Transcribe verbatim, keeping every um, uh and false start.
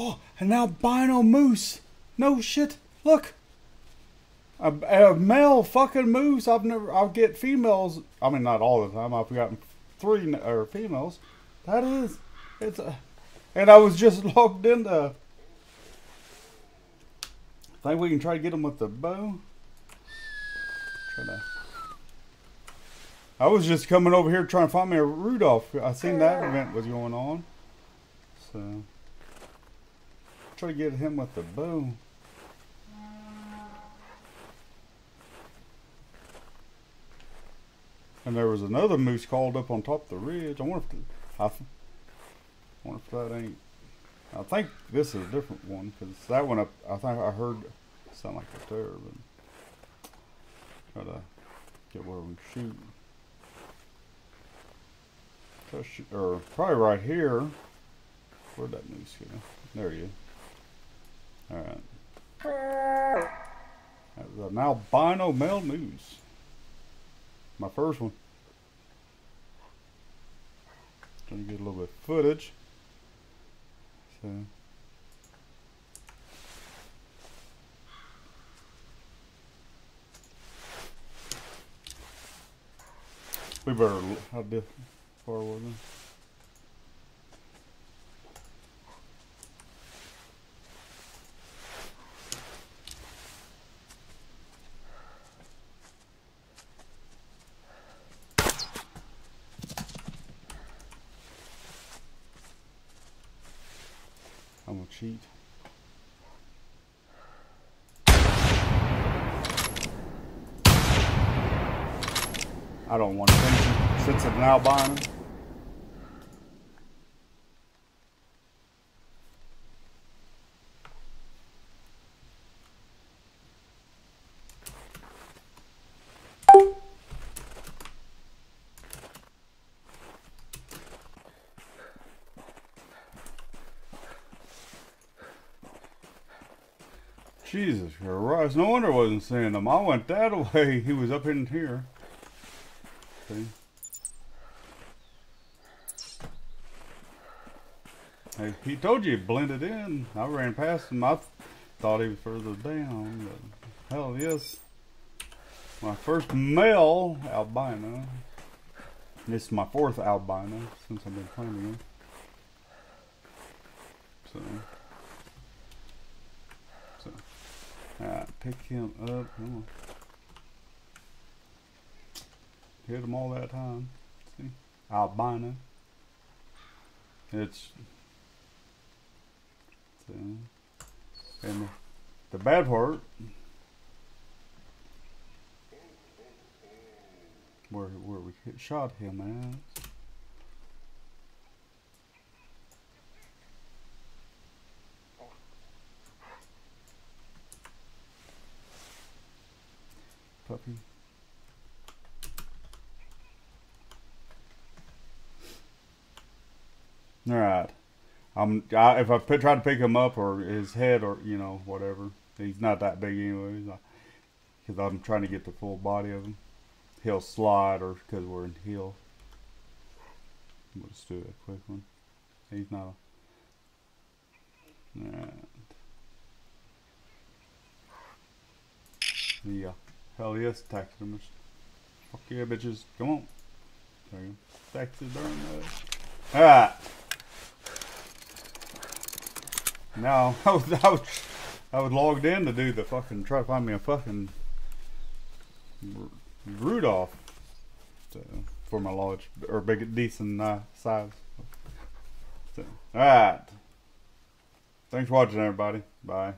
Oh, an albino moose. No shit. Look. A, a male fucking moose. I've never, I'll get females. I mean, not all the time. I've gotten three or females. That is, it's a, and I was just logged into. I think we can try to get them with the bow. Try to. I was just coming over here trying to find me a Rudolph. I seen that event was going on. So. Try to get him with the bow. And there was another moose called up on top of the ridge. I wonder if, the, I wonder if that ain't. I think this is a different one because that one up. I think I heard sound like a tear, but try to get where we shoot. Try to shoot, or probably right here. Where'd that moose go? There you. All right. That was an albino male moose. My first one. Trying to get a little bit of footage. So. We better. How far was it? I'm gonna cheat. I don't want to finish it since it's an albino. Jesus Christ, no wonder I wasn't seeing him. I went that way. He was up in here. See? Hey, he told you he blended in. I ran past him. I th thought he was further down. But hell yes. My first male albino. This is my fourth albino since I've been playing him. So. Alright, pick him up. Come on. Hit him all that time. See? Albino. It's. And the, the bad part. Where, where we shot him at. Puppy. All right. I'm, I, if I put, try to pick him up or his head or, you know, whatever. He's not that big anyways. Because I'm trying to get the full body of him. He'll slide or because we're in heel. Let's do a quick one. He's not. A, all right. Yeah. Hell yes, taxidermist. Fuck yeah, bitches. Come on. There you go. Taxidermist. Alright. Now, I was, I, was, I was logged in to do the fucking, try to find me a fucking Rudolph so, for my large, or big, decent uh, size. So, alright. Thanks for watching, everybody. Bye.